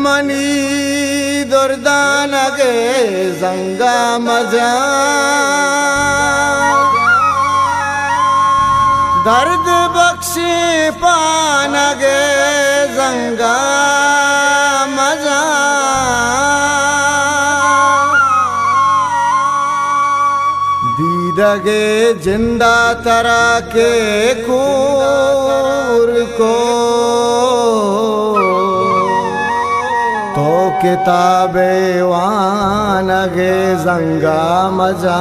Money दुर्दान गे संगा मजा दर्द बख्शी पान गे संगा मजा दीदगे जिंदा तरा के खूर को तो किताबे वान गे जंगा मजा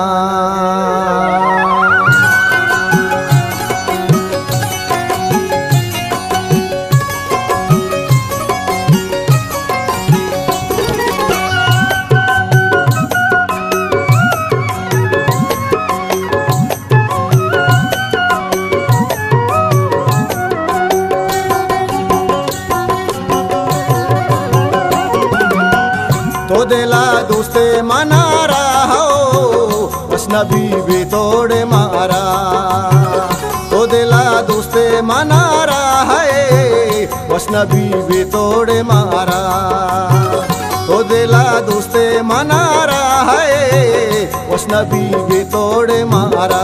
तो दिला दोस्ते मना रहा हो उस नबी भी तोड़ मारा। तो दिला दोस्ते मना रहा है उस नबी भी तोड़ मारा। तो दिला दोस्ते मना रहा है उस नबी भी तोड़ मारा।